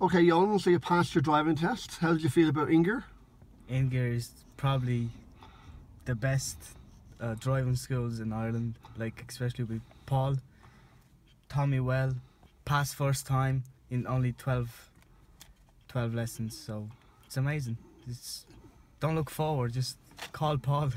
Okay, Jon, so you passed your driving test. How did you feel about Ingear? Ingear is probably the best driving schools in Ireland, like especially with Paul. Taught me well, passed first time in only 12 lessons, so it's amazing. Don't look forward, just call Paul.